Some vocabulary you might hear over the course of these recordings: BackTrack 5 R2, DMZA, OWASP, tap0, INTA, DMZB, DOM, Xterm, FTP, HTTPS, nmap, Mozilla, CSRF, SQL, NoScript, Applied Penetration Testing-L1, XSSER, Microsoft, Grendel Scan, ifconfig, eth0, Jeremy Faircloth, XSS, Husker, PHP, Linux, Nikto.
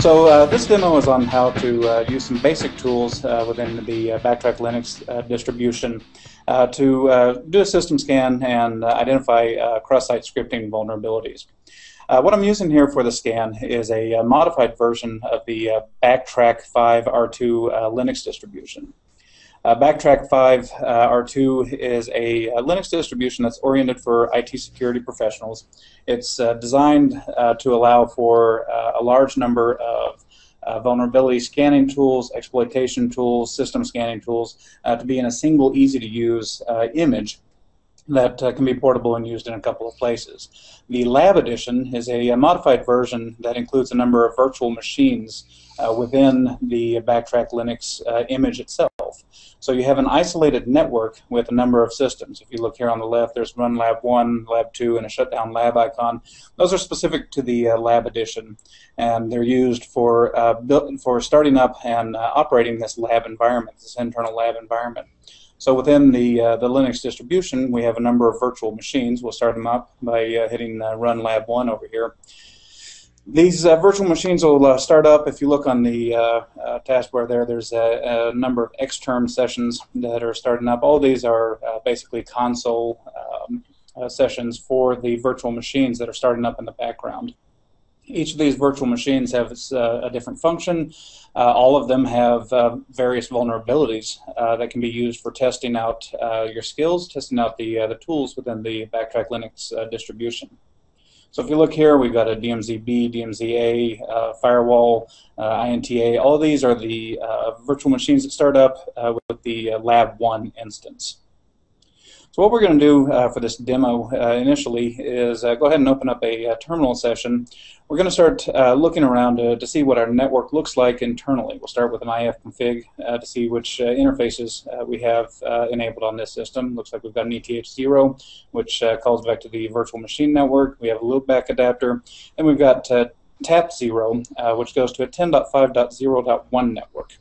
So this demo is on how to use some basic tools within the BackTrack Linux distribution to do a system scan and identify cross-site scripting vulnerabilities. What I'm using here for the scan is a modified version of the BackTrack 5 R2 Linux distribution. BackTrack 5 R2 is a Linux distribution that's oriented for IT security professionals. It's designed to allow for a large number of vulnerability scanning tools, exploitation tools, system scanning tools to be in a single easy-to-use image that can be portable and used in a couple of places. The Lab Edition is a modified version that includes a number of virtual machines within the BackTrack Linux image itself. So you have an isolated network with a number of systems. If you look here on the left, there's Run Lab 1, Lab 2, and a Shutdown Lab icon. Those are specific to the Lab Edition, and they're used for starting up and operating this lab environment, this internal lab environment. So within the Linux distribution, we have a number of virtual machines. We'll start them up by hitting Run Lab 1 over here. These virtual machines will start up. If you look on the taskbar there, there's a number of Xterm sessions that are starting up. All these are basically console sessions for the virtual machines that are starting up in the background. Each of these virtual machines has a different function. All of them have various vulnerabilities that can be used for testing out your skills, testing out the tools within the BackTrack Linux distribution. So if you look here, we've got a DMZB, DMZA, firewall, INTA. All these are the virtual machines that start up with the Lab 1 instance. So what we're going to do for this demo initially is go ahead and open up a terminal session. We're going to start looking around to see what our network looks like internally. We'll start with an ifconfig to see which interfaces we have enabled on this system. Looks like we've got an eth0, which calls back to the virtual machine network. We have a loopback adapter, and we've got tap0, which goes to a 10.5.0.1 network.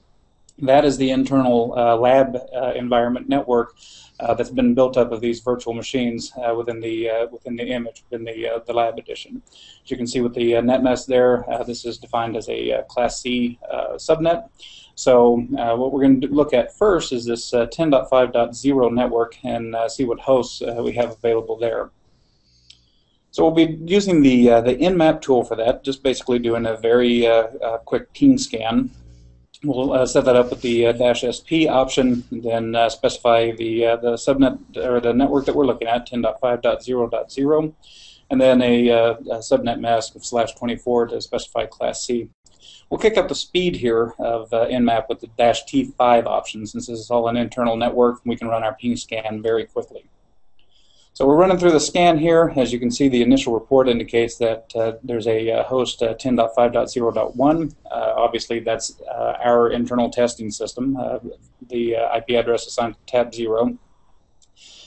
That is the internal lab environment network that's been built up of these virtual machines within the image, within the Lab Edition. As you can see with the netmask there, this is defined as a Class C subnet. So what we're going to look at first is this 10.5.0 network and see what hosts we have available there. So we'll be using the nmap tool for that, just basically doing a very quick ping scan. We'll set that up with the -sp option, and then specify the subnet or the network that we're looking at, 10.5.0.0, and then a subnet mask of /24 to specify Class C. We'll kick up the speed here of nmap with the -t5 option. Since this is all an internal network, we can run our ping scan very quickly. So we're running through the scan here. As you can see, the initial report indicates that there's a host 10.5.0.1. Obviously, that's our internal testing system, the IP address assigned to tap0.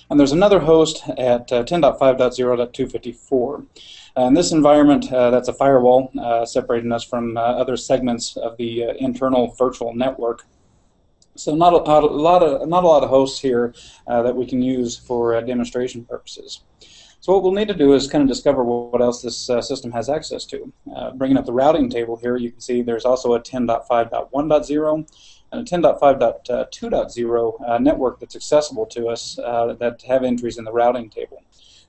And there's another host at 10.5.0.254. In this environment, that's a firewall separating us from other segments of the internal virtual network. So not a lot of hosts here that we can use for demonstration purposes. So what we'll need to do is kind of discover what else this system has access to. Bringing up the routing table here, you can see there's also a 10.5.1.0 and a 10.5.2.0 network that's accessible to us that have entries in the routing table.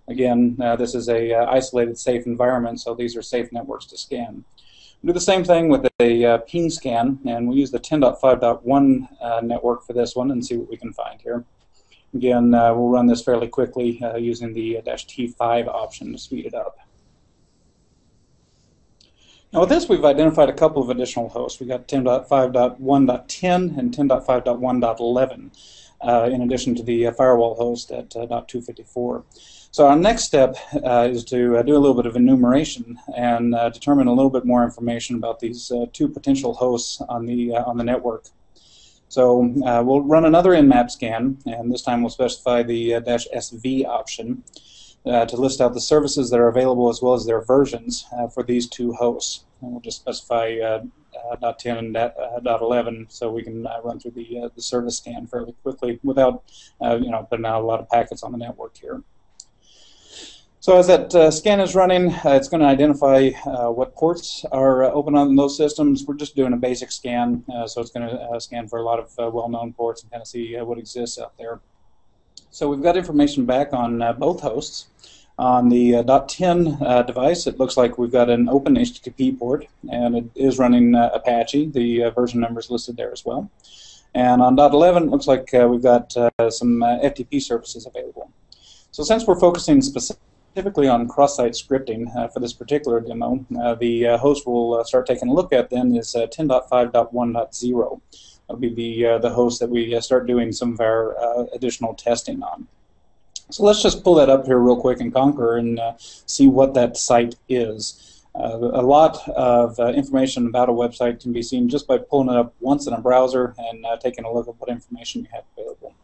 Again, this is a isolated safe environment, so these are safe networks to scan. We'll do the same thing with a ping scan, and we'll use the 10.5.1 network for this one and see what we can find here. Again, we'll run this fairly quickly using the -t5 option to speed it up. Now with this, we've identified a couple of additional hosts. We've got 10.5.1.10 and 10.5.1.11. In addition to the firewall host at .254. So our next step is to do a little bit of enumeration and determine a little bit more information about these two potential hosts on the network. So we'll run another nmap scan, and this time we'll specify the -sv option to list out the services that are available as well as their versions for these two hosts. And we'll just specify .10 and .11, so we can run through the service scan fairly quickly without, putting out a lot of packets on the network here. So as that scan is running, it's going to identify what ports are open on those systems. We're just doing a basic scan, so it's going to scan for a lot of well-known ports and kind of see what exists out there. So we've got information back on both hosts. On the .10 device, it looks like we've got an open HTTP port, and it is running Apache. The version number is listed there as well. And on .11, it looks like we've got some FTP services available. So since we're focusing specifically on cross-site scripting for this particular demo, the host we'll start taking a look at then is 10.5.1.0. That'll be the host that we start doing some of our additional testing on. So let's just pull that up here real quick in Conquer and see what that site is. A lot of information about a website can be seen just by pulling it up once in a browser and taking a look at what information you have available.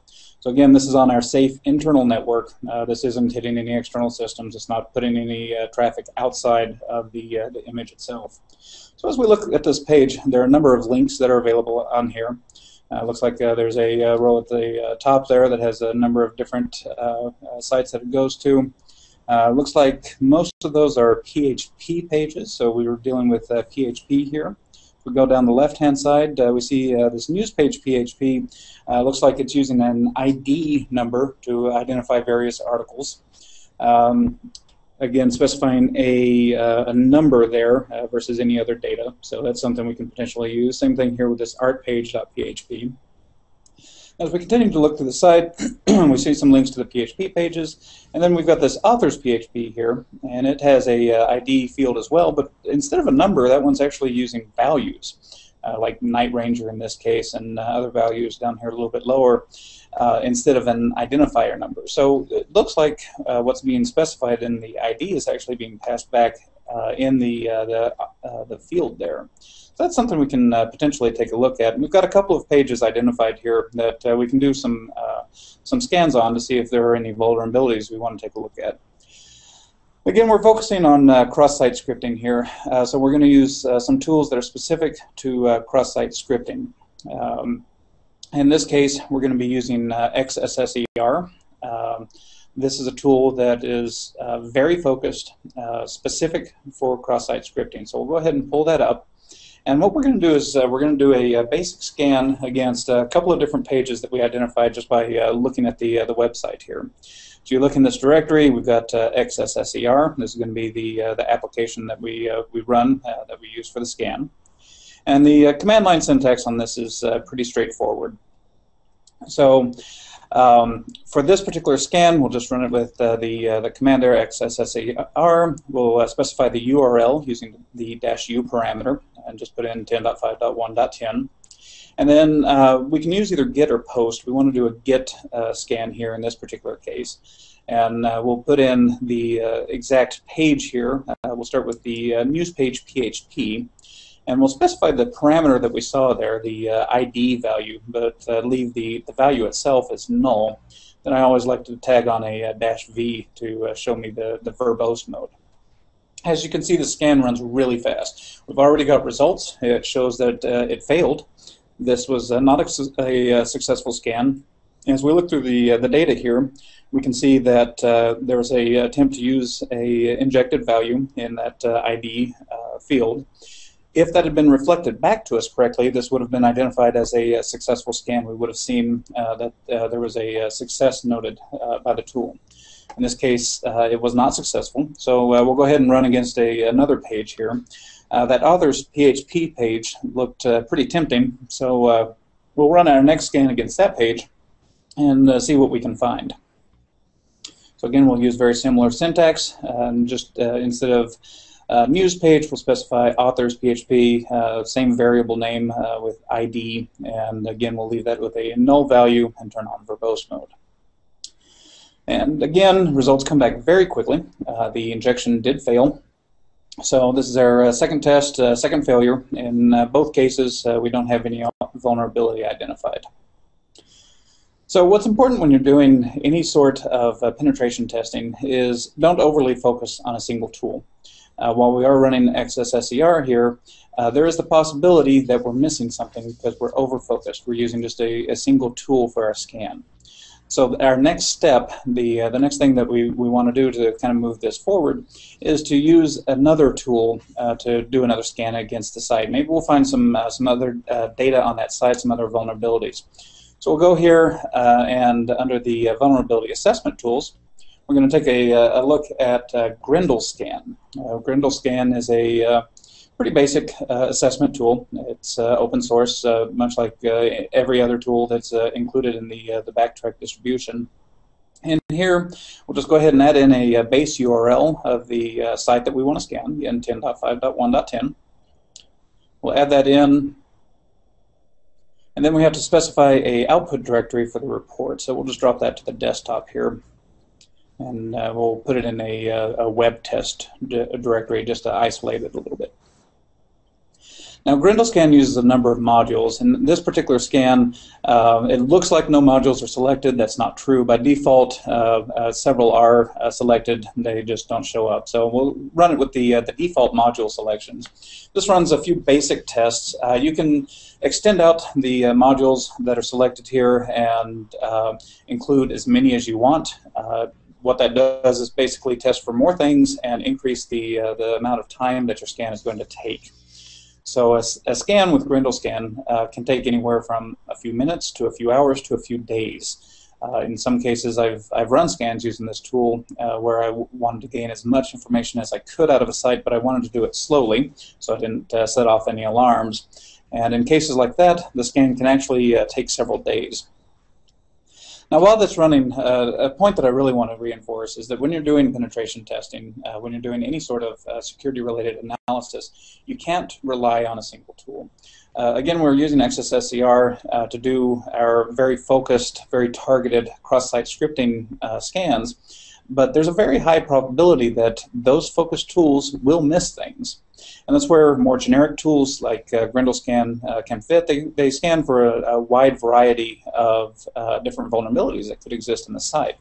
So again, this is on our safe internal network. This isn't hitting any external systems. It's not putting any traffic outside of the image itself. So as we look at this page, there are a number of links that are available on here. Looks like there's a row at the top there that has a number of different sites that it goes to. Looks like most of those are PHP pages, so we were dealing with PHP here. If we go down the left-hand side, we see this news page PHP. Looks like it's using an ID number to identify various articles. Again, specifying a number there versus any other data. So that's something we can potentially use. Same thing here with this artpage.php. As we continue to look through the site, we see some links to the PHP pages. And then we've got this authors PHP here. And it has a ID field as well. But instead of a number, that one's actually using values, like Night Ranger in this case, and other values down here a little bit lower. Instead of an identifier number. So it looks like what's being specified in the ID is actually being passed back in the field there. So that's something we can potentially take a look at. And we've got a couple of pages identified here that we can do some scans on to see if there are any vulnerabilities we want to take a look at. Again, we're focusing on cross-site scripting here, so we're going to use some tools that are specific to cross-site scripting. In this case, we're going to be using XSSER. This is a tool that is very focused, specific for cross-site scripting. So we'll go ahead and pull that up. And what we're going to do is we're going to do a basic scan against a couple of different pages that we identified just by looking at the website here. So you look in this directory, we've got XSSER. This is going to be the application that we run, that we use for the scan. And the command line syntax on this is pretty straightforward. So for this particular scan, we'll just run it with the command there, XSSER. We'll specify the URL using the -u parameter and just put in 10.5.1.10. And then we can use either git or post. We want to do a git scan here in this particular case. And we'll put in the exact page here. We'll start with the news page PHP. And we'll specify the parameter that we saw there, the ID value, but leave the value itself as null. Then I always like to tag on a -v to show me the verbose mode. As you can see, the scan runs really fast. We've already got results. It shows that it failed. This was not a successful scan. As we look through the data here, we can see that there was an attempt to use a injected value in that ID field. If that had been reflected back to us correctly, this would have been identified as a successful scan. We would have seen that there was a success noted by the tool. In this case, it was not successful, so we'll go ahead and run against another page here. That author's PHP page looked pretty tempting, so we'll run our next scan against that page and see what we can find. So again, we'll use very similar syntax, and just instead of news page, will specify authors PHP, same variable name with ID, and again we'll leave that with a null value and turn on verbose mode. And again, results come back very quickly. The injection did fail. So this is our second test, second failure. In both cases, we don't have any vulnerability identified. So what's important when you're doing any sort of penetration testing is don't overly focus on a single tool. While we are running XSSER here, there is the possibility that we're missing something because we're over-focused. We're using just a single tool for our scan. So our next step, the next thing that we want to do to kind of move this forward is to use another tool to do another scan against the site. Maybe we'll find some other data on that site, some other vulnerabilities. So we'll go here and under the vulnerability assessment tools, we're going to take a look at Grendel Scan. Grendel Scan is a pretty basic assessment tool. It's open source, much like every other tool that's included in the BackTrack distribution. And here, we'll just go ahead and add in a base URL of the site that we want to scan, again, 10.5.1.10. We'll add that in, and then we have to specify a output directory for the report. So we'll just drop that to the desktop here, and we'll put it in a web test directory just to isolate it a little bit. Now, Grendel Scan uses a number of modules. In this particular scan, it looks like no modules are selected. That's not true. By default, several are selected. They just don't show up. So we'll run it with the default module selections. This runs a few basic tests. You can extend out the modules that are selected here and include as many as you want. What that does is basically test for more things and increase the amount of time that your scan is going to take. So a scan with Grendel Scan can take anywhere from a few minutes to a few hours to a few days. In some cases, I've run scans using this tool where I wanted to gain as much information as I could out of a site, but I wanted to do it slowly, so I didn't set off any alarms. And in cases like that, the scan can actually take several days. Now, while that's running, a point that I really want to reinforce is that when you're doing penetration testing, when you're doing any sort of security-related analysis, you can't rely on a single tool. Again, we're using XSSER to do our very focused, very targeted cross-site scripting scans, but there's a very high probability that those focused tools will miss things. And that's where more generic tools like Grendel Scan can fit. They scan for a wide variety of different vulnerabilities that could exist in the site.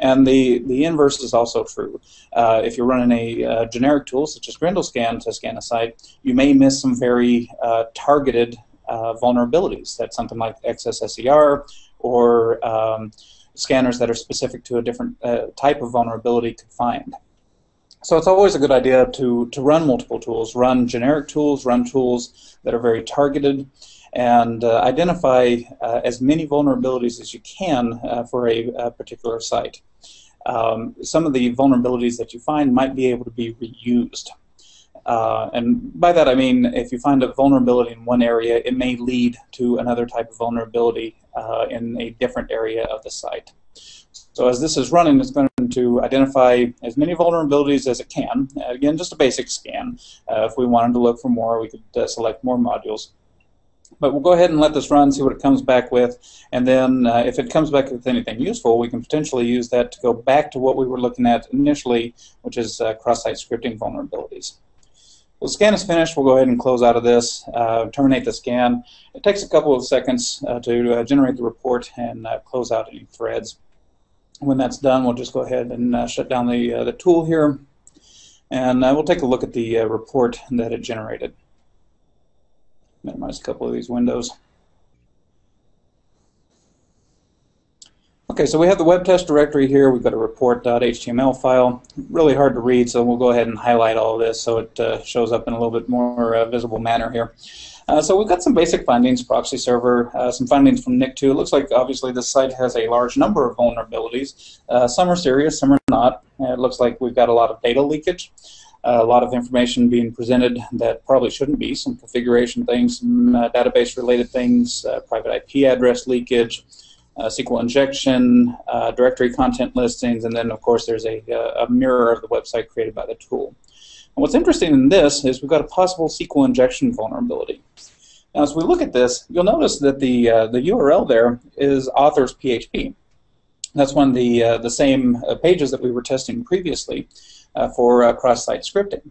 And the inverse is also true. If you're running a generic tool such as Grendel Scan to scan a site, you may miss some very targeted vulnerabilities. That's something like XSSER or scanners that are specific to a different type of vulnerability could find. So it's always a good idea to run multiple tools, run generic tools, run tools that are very targeted, and identify as many vulnerabilities as you can for a particular site. Some of the vulnerabilities that you find might be able to be reused. And by that I mean if you find a vulnerability in one area, it may lead to another type of vulnerability in a different area of the site. So as this is running, it's going to identify as many vulnerabilities as it can. Again, just a basic scan. If we wanted to look for more, we could select more modules. But we'll go ahead and let this run, see what it comes back with, and then if it comes back with anything useful, we can potentially use that to go back to what we were looking at initially, which is cross-site scripting vulnerabilities. Well, the scan is finished. We'll go ahead and close out of this, terminate the scan. It takes a couple of seconds to generate the report and close out any threads. When that's done, we'll just go ahead and shut down the tool here, and we'll take a look at the report that it generated. Minimize a couple of these windows. Okay, so we have the web test directory here. We've got a report.html file. Really hard to read, so we'll go ahead and highlight all of this so it shows up in a little bit more visible manner here. So we've got some basic findings, proxy server, some findings from Nikto. It looks like, obviously, this site has a large number of vulnerabilities. Some are serious, some are not. It looks like we've got a lot of data leakage, a lot of information being presented that probably shouldn't be, some configuration things, some database-related things, private IP address leakage, SQL injection, directory content listings, and then, of course, there's a mirror of the website created by the tool. And what's interesting in this is we've got a possible SQL injection vulnerability. Now, as we look at this, you'll notice that the URL there is authors.php. That's one of the same pages that we were testing previously for cross-site scripting.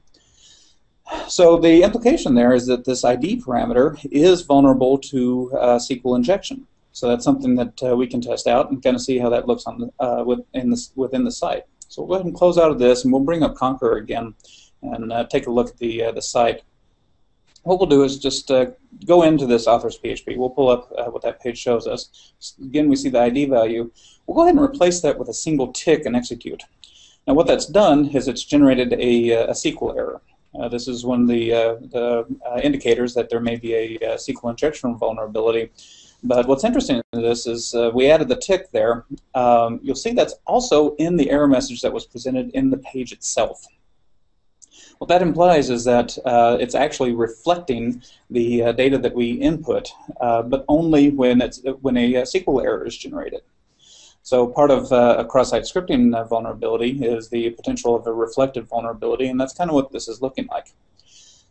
So the implication there is that this ID parameter is vulnerable to SQL injection. So that's something that we can test out and kind of see how that looks on the, within the site. So we'll go ahead and close out of this, and we'll bring up Conqueror again and take a look at the site. what we'll do is just go into this authors PHP. We'll pull up what that page shows us. Again, we see the ID value. We'll go ahead and replace that with a single tick and execute. Now, what that's done is it's generated a SQL error. This is one of the indicators that there may be a SQL injection vulnerability. But what's interesting in this is we added the tick there. You'll see that's also in the error message that was presented in the page itself. What that implies is that it's actually reflecting the data that we input, but only when a SQL error is generated. So part of a cross-site scripting vulnerability is the potential of a reflected vulnerability, and that's kind of what this is looking like.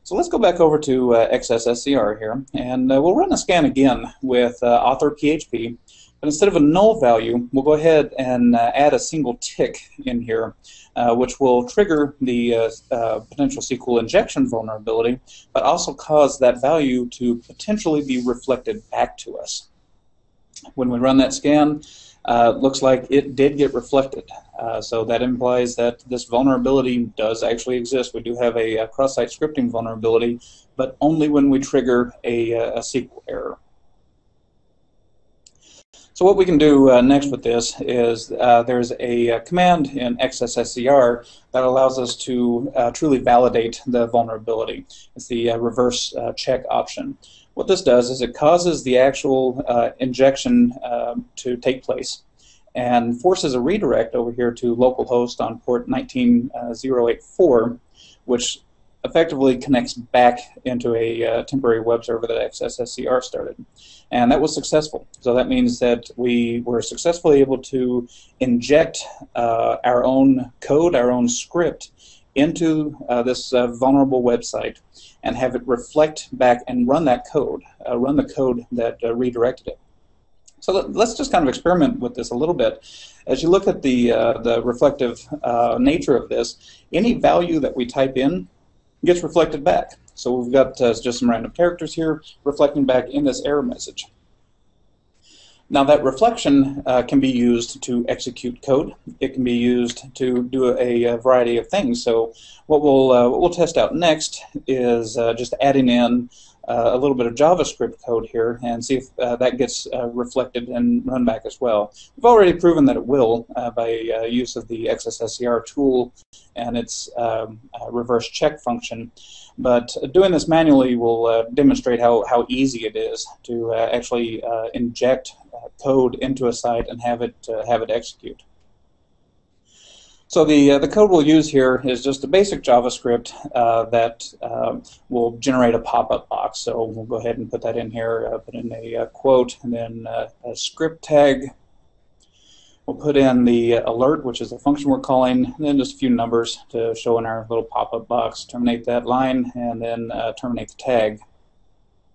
So let's go back over to XSSER here, and we'll run a scan again with author PHP, but instead of a null value, we'll go ahead and add a single tick in here, which will trigger the potential SQL injection vulnerability, but also cause that value to potentially be reflected back to us. When we run that scan, looks like it did get reflected, so that implies that this vulnerability does actually exist. We do have a cross-site scripting vulnerability, but only when we trigger a SQL error. So what we can do next with this is there's a command in XSSER that allows us to truly validate the vulnerability. It's the reverse check option. What this does is it causes the actual injection to take place and forces a redirect over here to localhost on port 19084, which effectively connects back into a temporary web server that XSSER started. And that was successful. So that means that we were successfully able to inject our own code, our own script, into this vulnerable website and have it reflect back and run that code, run the code that redirected it. So let's just kind of experiment with this a little bit. As you look at the reflective nature of this, any value that we type in gets reflected back. So we've got just some random characters here reflecting back in this error message. Now that reflection can be used to execute code. It can be used to do a variety of things. So what we'll test out next is just adding in a little bit of JavaScript code here and see if that gets reflected and run back as well. We've already proven that it will by use of the XSSER tool and its reverse check function. But doing this manually will demonstrate how easy it is to actually inject code into a site and have it execute. So the code we'll use here is just a basic JavaScript that will generate a pop-up box. So we'll go ahead and put that in here, put in a quote, and then a script tag. We'll put in the alert, which is a function we're calling, and then just a few numbers to show in our little pop-up box. Terminate that line, and then terminate the tag.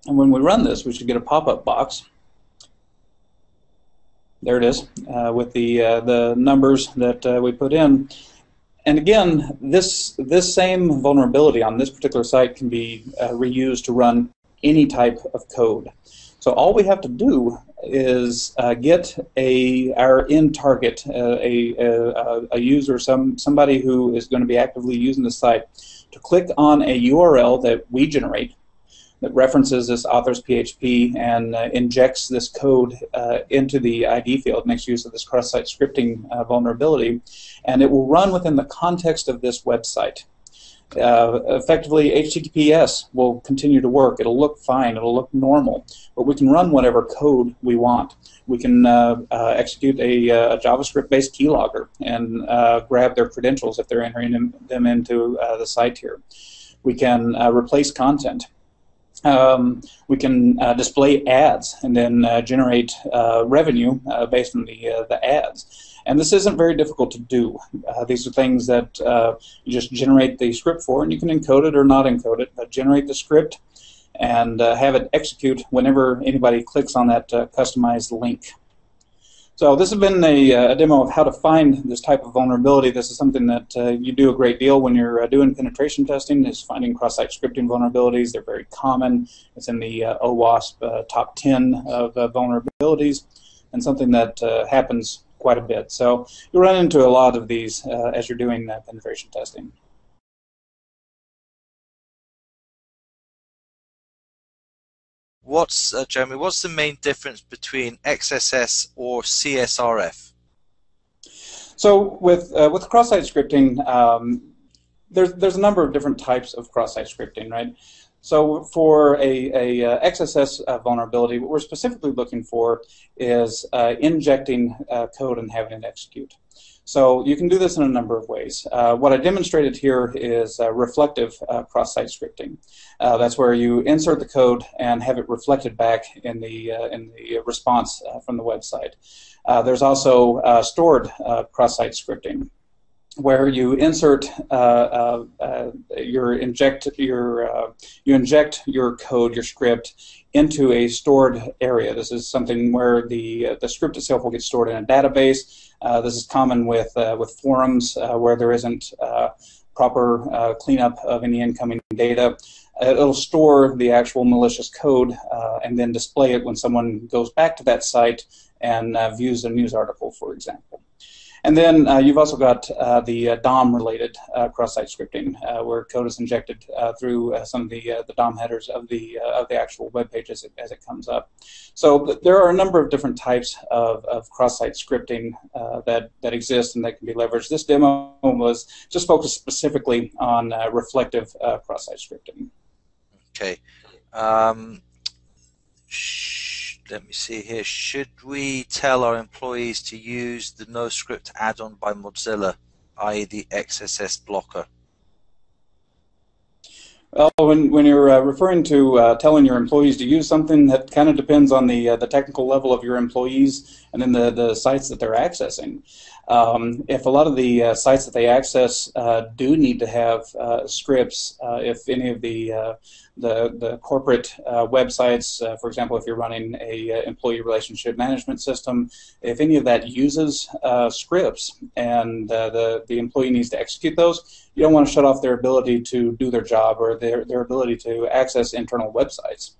And when we run this, we should get a pop-up box. There it is, with the numbers that we put in. And again, this same vulnerability on this particular site can be reused to run any type of code. So all we have to do is get our end target, a user, somebody who is going to be actively using the site, to click on a URL that we generate that references this authors PHP and injects this code into the ID field, makes use of this cross-site scripting vulnerability, and it will run within the context of this website. Effectively, HTTPS will continue to work. It'll look fine. It'll look normal. But we can run whatever code we want. We can execute a JavaScript-based keylogger and grab their credentials if they're entering them into the site here. We can replace content. We can display ads and then generate revenue based on the ads. And this isn't very difficult to do. These are things that you just generate the script for, and you can encode it or not encode it, but generate the script and have it execute whenever anybody clicks on that customized link. So this has been a demo of how to find this type of vulnerability. This is something that you do a great deal when you're doing penetration testing, is finding cross-site scripting vulnerabilities. They're very common. It's in the OWASP top 10 of vulnerabilities, and something that happens quite a bit. So you run into a lot of these as you're doing penetration testing. What's Jeremy? What's the main difference between XSS or CSRF? So with cross-site scripting, there's a number of different types of cross-site scripting, right? So for a XSS vulnerability, what we're specifically looking for is injecting code and having it execute. So you can do this in a number of ways. What I demonstrated here is reflective cross-site scripting. That's where you insert the code and have it reflected back in the response from the website. There's also stored cross-site scripting, where you insert you inject your code, your script, into a stored area. This is something where the script itself will get stored in a database. This is common with forums where there isn't proper cleanup of any incoming data. It'll store the actual malicious code and then display it when someone goes back to that site and views a news article, for example. And then you've also got the DOM-related cross-site scripting, where code is injected through some of the DOM headers of the actual web page as it comes up. So there are a number of different types of cross-site scripting that exist and that can be leveraged. This demo was just focused specifically on reflective cross-site scripting. Okay. Let me see here. Should we tell our employees to use the NoScript add-on by Mozilla, i.e. the XSS blocker? Well, when you're referring to telling your employees to use something, that kind of depends on the technical level of your employees and then the sites that they're accessing. If a lot of the sites that they access do need to have scripts, if any of the corporate websites, for example, if you're running a employee relationship management system, if any of that uses scripts and the employee needs to execute those, you don't want to shut off their ability to do their job or their ability to access internal websites.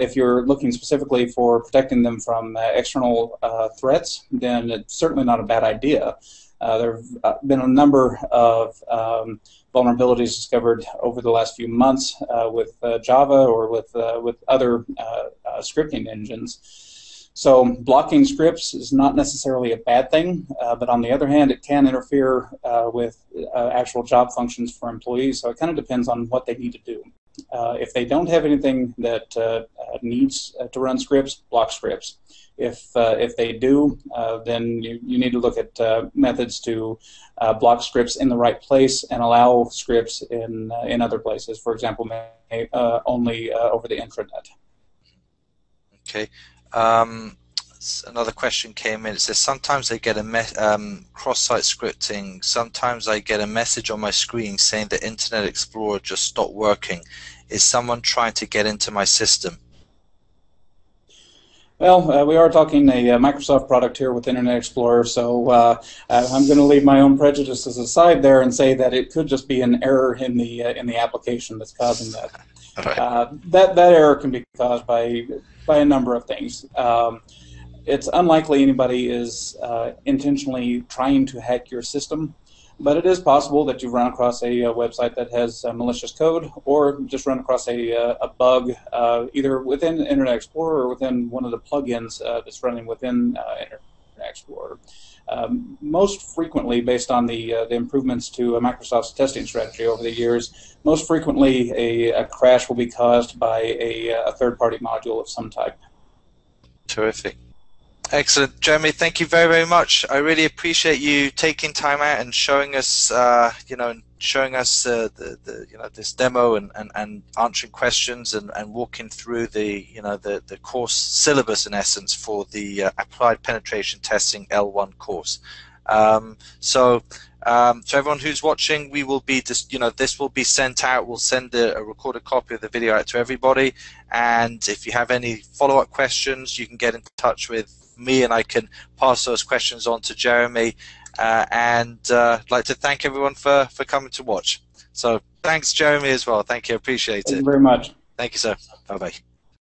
If you're looking specifically for protecting them from external threats, then it's certainly not a bad idea. There have been a number of vulnerabilities discovered over the last few months with Java or with other scripting engines. So blocking scripts is not necessarily a bad thing, but on the other hand, it can interfere with actual job functions for employees, so it kind of depends on what they need to do. If they don't have anything that needs to run scripts, block scripts. If they do, then you need to look at methods to block scripts in the right place and allow scripts in other places. For example, only over the intranet. Okay. Another question came in. It says sometimes I get a cross-site scripting. Sometimes I get a message on my screen saying that Internet Explorer just stopped working. Is someone trying to get into my system? Well, we are talking a Microsoft product here with Internet Explorer, so I'm going to leave my own prejudices aside there and say that it could just be an error in the application that's causing that. All right. That error can be caused by a number of things. It's unlikely anybody is intentionally trying to hack your system, but it is possible that you've run across a website that has malicious code, or just run across a bug either within Internet Explorer or within one of the plugins that's running within Internet Explorer. Most frequently, based on the improvements to Microsoft's testing strategy over the years, most frequently a crash will be caused by a third-party module of some type. Terrific. Excellent. Jeremy, thank you very, very much. I really appreciate you taking time out and showing us, this demo and answering questions and walking through the course syllabus in essence for the Applied Penetration Testing L1 course. So everyone who's watching, we will be just, this will be sent out. We'll send a recorded copy of the video out to everybody. And if you have any follow-up questions, you can get in touch with me, and I can pass those questions on to Jeremy. I'd like to thank everyone for coming to watch. So thanks, Jeremy, as well. Thank you. Appreciate it. Thank you very much. Thank you, sir. Bye-bye.